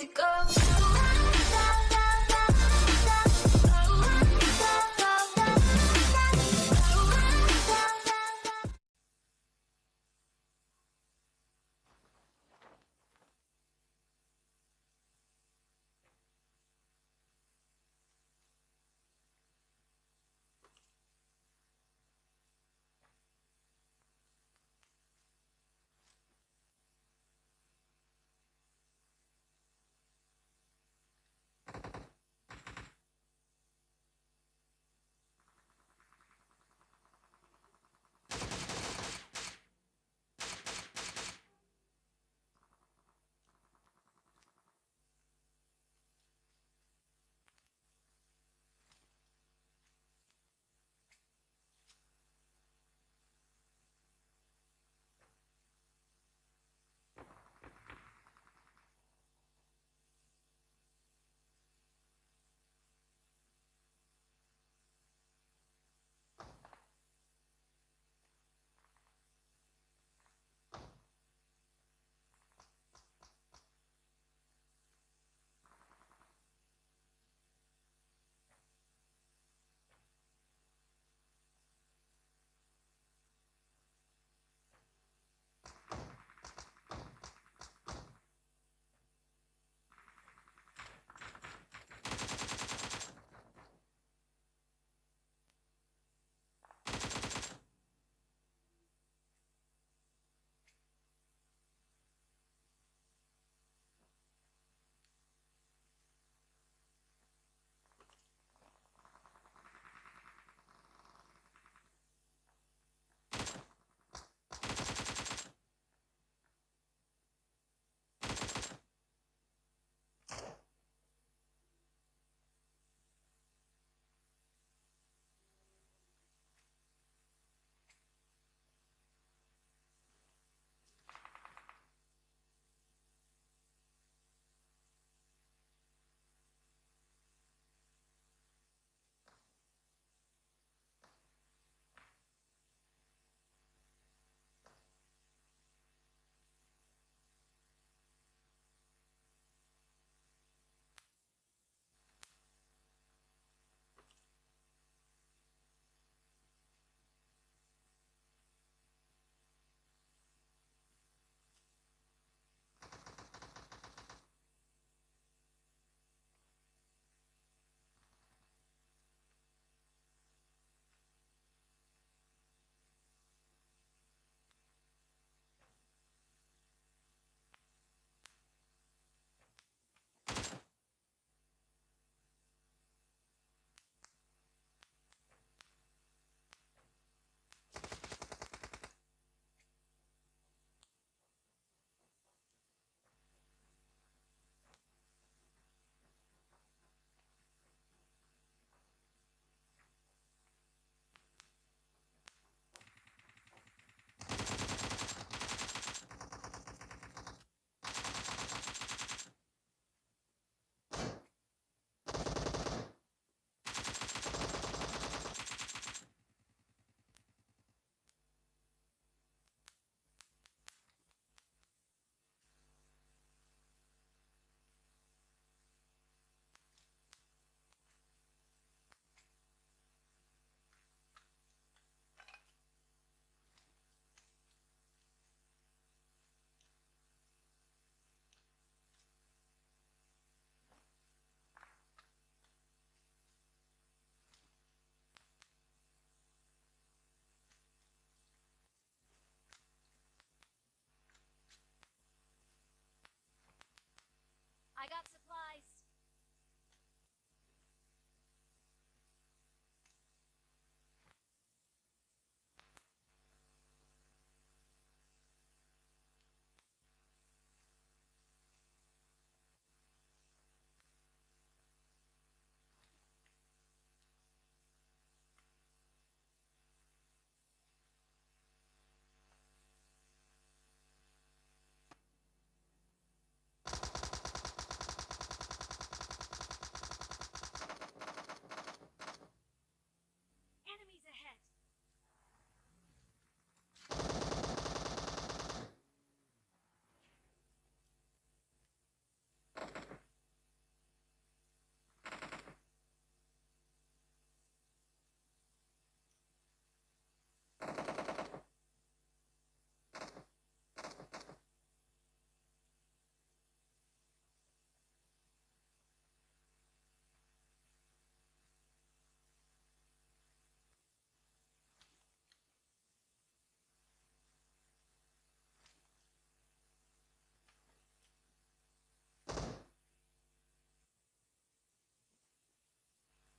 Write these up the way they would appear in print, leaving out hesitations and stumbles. easy go.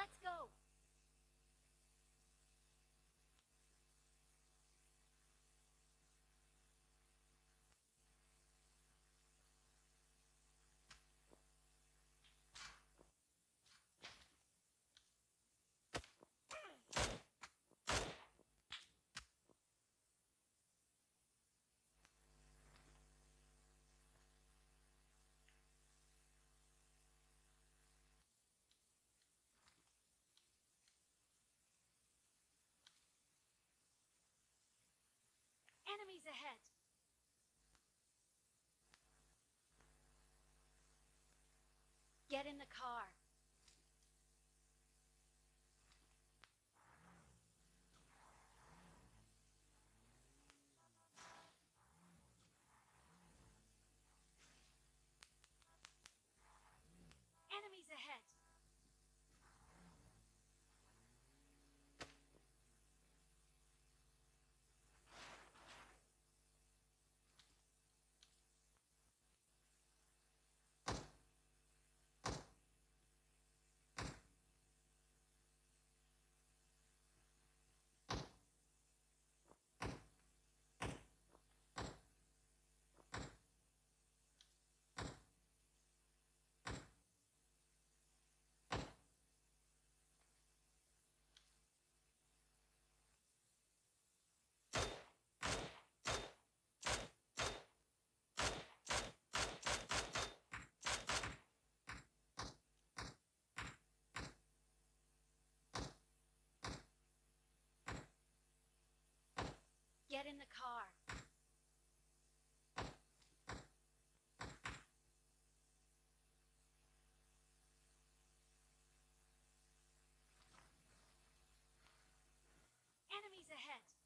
Let's go. Enemies ahead. Get in the car. Enemies ahead. Get in the car. Enemies ahead.